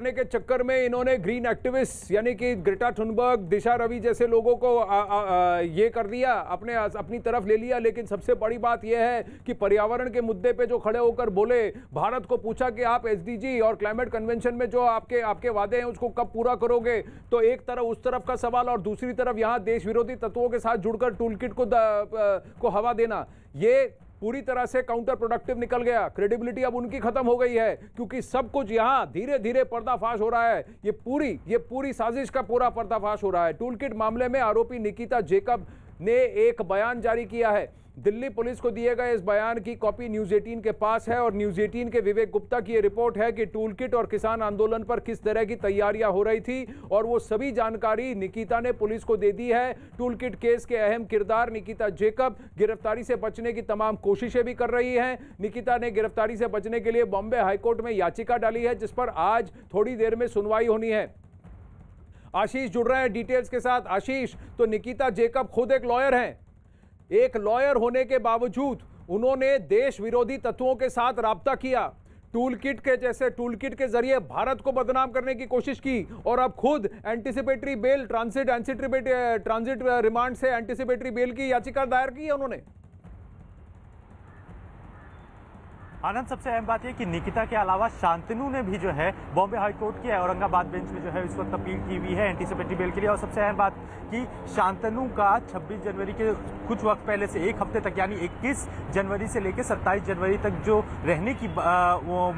करने के चक्कर में इन्होंने ग्रीन एक्टिविस्ट यानी कि ग्रेटा थुनबर्ग, दिशा रवि जैसे लोगों को ये कर दिया, अपनी तरफ ले लिया। लेकिन सबसे बड़ी बात यह है कि पर्यावरण के मुद्दे पे जो खड़े होकर बोले, भारत को पूछा कि आप एसडीजी और क्लाइमेट कन्वेंशन में जो आपके वादे हैं उसको कब पूरा करोगे। तो एक तरफ उस तरफ का सवाल और दूसरी तरफ यहाँ देश विरोधी तत्वों के साथ जुड़कर टूलकिट को हवा देना, ये पूरी तरह से काउंटर प्रोडक्टिव निकल गया। क्रेडिबिलिटी अब उनकी खत्म हो गई है क्योंकि सब कुछ यहाँ धीरे धीरे पर्दाफाश हो रहा है। ये पूरी साजिश का पूरा पर्दाफाश हो रहा है। टूलकिट मामले में आरोपी निकिता जेकब ने एक बयान जारी किया है। दिल्ली पुलिस को दिए गए इस बयान की कॉपी न्यूज़18 के पास है और न्यूज़18 के विवेक गुप्ता की ये रिपोर्ट है कि टूलकिट और किसान आंदोलन पर किस तरह की तैयारियां हो रही थी और वो सभी जानकारी निकिता ने पुलिस को दे दी है। टूलकिट केस के अहम किरदार निकिता जेकब गिरफ्तारी से बचने की तमाम कोशिशें भी कर रही हैं। निकिता ने गिरफ्तारी से बचने के लिए बॉम्बे हाईकोर्ट में याचिका डाली है जिस पर आज थोड़ी देर में सुनवाई होनी है। आशीष जुड़ रहे हैं डिटेल्स के साथ। आशीष, तो निकिता जेकब खुद एक लॉयर हैं, एक लॉयर होने के बावजूद उन्होंने देश विरोधी तत्वों के साथ राब्ता किया, टूलकिट के जरिए भारत को बदनाम करने की कोशिश की और अब खुद एंटीसिपेटरी बेल ट्रांजिट रिमांड से एंटीसिपेटरी बेल की याचिका दायर की है उन्होंने। आनंद, सबसे अहम बात यह कि निकिता के अलावा शांतनु ने भी जो है बॉम्बे हाईकोर्ट की औरंगाबाद बेंच में जो है इस वक्त अपील की हुई है एंटीसिपेटरी बेल के लिए। और सबसे अहम बात कि शांतनु का 26 जनवरी के कुछ वक्त पहले से एक हफ्ते तक यानी 21 जनवरी से लेकर 27 जनवरी तक जो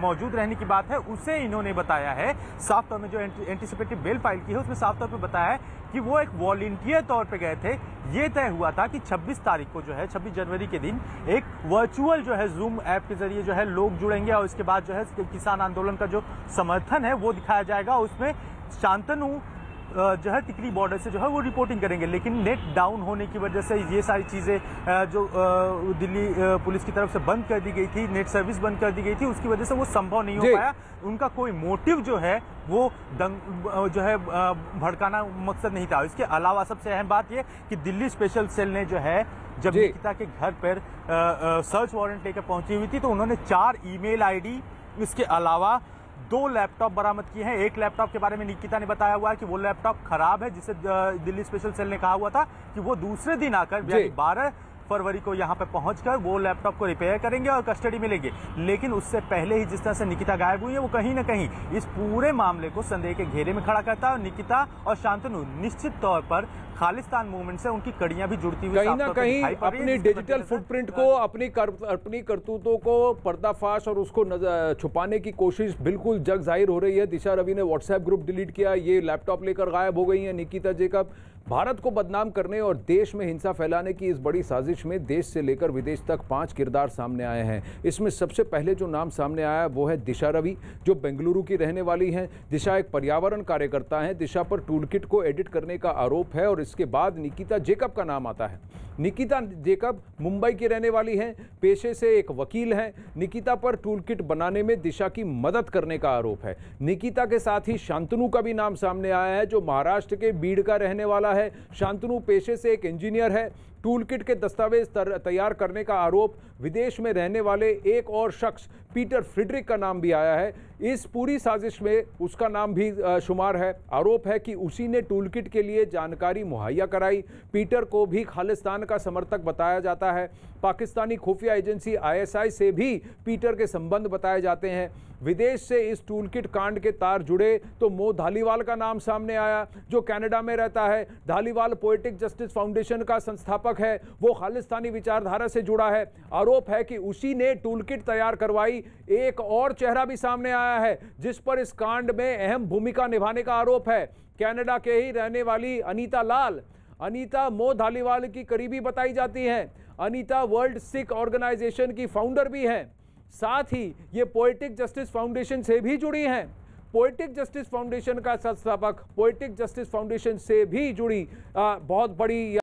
मौजूद रहने की बात है उसे इन्होंने बताया है। साफ तौर में जो एंटीसिपेटरी बेल फाइल की है उसमें साफ तौर पर बताया है कि वो एक वॉलंटियर तौर पर गए थे। ये तय हुआ था कि 26 तारीख को जो है 26 जनवरी के दिन एक वर्चुअल जो है जूम ऐप के जरिए जो है लोग जुड़ेंगे और इसके बाद जो है किसान आंदोलन का जो समर्थन है वो दिखाया जाएगा। उसमें शांतनु जो है टिकरी बॉर्डर से जो है वो रिपोर्टिंग करेंगे, लेकिन नेट डाउन होने की वजह से ये सारी चीज़ें जो दिल्ली पुलिस की तरफ से बंद कर दी गई थी, नेट सर्विस बंद कर दी गई थी, उसकी वजह से वो संभव नहीं हो पाया। उनका कोई मोटिव जो है वो जो है भड़काना मकसद नहीं था। इसके अलावा सबसे अहम बात ये कि दिल्ली स्पेशल सेल ने जो है जब निकिता के घर पर सर्च वारंट लेकर पहुंची हुई थी तो उन्होंने 4 ईमेल आईडी, इसके अलावा 2 लैपटॉप बरामद किए हैं। एक लैपटॉप के बारे में निकिता ने बताया हुआ है कि वो लैपटॉप खराब है, जिसे दिल्ली स्पेशल सेल ने कहा हुआ था कि वो दूसरे दिन आकर 12 फरवरी को यहाँ पे पहुंचकर वो लैपटॉप को रिपेयर करेंगे और कस्टडी में लेंगे। लेकिन उससे पहले ही जिस तरह से निकिता गायब हुई है वो कहीं ना कहीं इस पूरे मामले को संदेह के घेरे में खड़ा करता है। और निकिता और शांतनु निश्चित तौर पर खालिस्तान मूवमेंट से उनकी कड़ियां भी जुड़ती हुई कहीं ना कहीं अपनी डिजिटल फुटप्रिंट को, अपनी करतूतों को पर्दाफाश और उसको छुपाने की कोशिश बिल्कुल जग जाहिर हो रही है। दिशा रवि ने व्हाट्सएप ग्रुप डिलीट किया, ये लैपटॉप लेकर गायब हो गई है निकिता जेकब। भारत को बदनाम करने और देश में हिंसा फैलाने की इस बड़ी साजिश में देश से लेकर विदेश तक 5 किरदार सामने आए हैं। इसमें सबसे पहले जो नाम सामने आया वो है दिशा रवि, जो बेंगलुरु की रहने वाली हैं। दिशा एक पर्यावरण कार्यकर्ता हैं। दिशा पर टूलकिट को एडिट करने का आरोप है और इसके बाद निकिता जेकब का नाम आता है। निकिता जेकब मुंबई की रहने वाली हैं, पेशे से एक वकील हैं। निकिता पर टूलकिट बनाने में दिशा की मदद करने का आरोप है। निकिता के साथ ही शांतनु का भी नाम सामने आया है, जो महाराष्ट्र के बीड़ का रहने वाला है। शांतनु पेशे से एक इंजीनियर है। टूलकिट के दस्तावेज तैयार करने का आरोप विदेश में रहने वाले एक और शख्स पीटर फ्रेडरिक का नाम भी आया है। इस पूरी साजिश में उसका नाम भी शुमार है। आरोप है कि उसी ने टूलकिट के लिए जानकारी मुहैया कराई। पीटर को भी खालिस्तान का समर्थक बताया जाता है। पाकिस्तानी खुफिया एजेंसी ISI से भी पीटर के संबंध बताए जाते हैं। विदेश से इस टूलकिट कांड के तार जुड़े तो मो धालीवाल का नाम सामने आया, जो कनाडा में रहता है। धालीवाल पोएटिक जस्टिस फाउंडेशन का संस्थापक है, वो खालिस्तानी विचारधारा से जुड़ा है। आरोप है कि उसी ने टूलकिट तैयार करवाई। एक और चेहरा भी सामने आया है जिस पर इस कांड में अहम भूमिका निभाने का आरोप है, कनाडा के ही रहने वाली अनीता लाल। अनीता मो धालीवाल की करीबी बताई जाती हैं। अनीता वर्ल्ड सिख ऑर्गेनाइजेशन की फाउंडर भी हैं, साथ ही ये पोएटिक जस्टिस फाउंडेशन से भी जुड़ी हैं। पोएटिक जस्टिस फाउंडेशन का संस्थापक, पोएटिक जस्टिस फाउंडेशन से भी जुड़ी बहुत बड़ी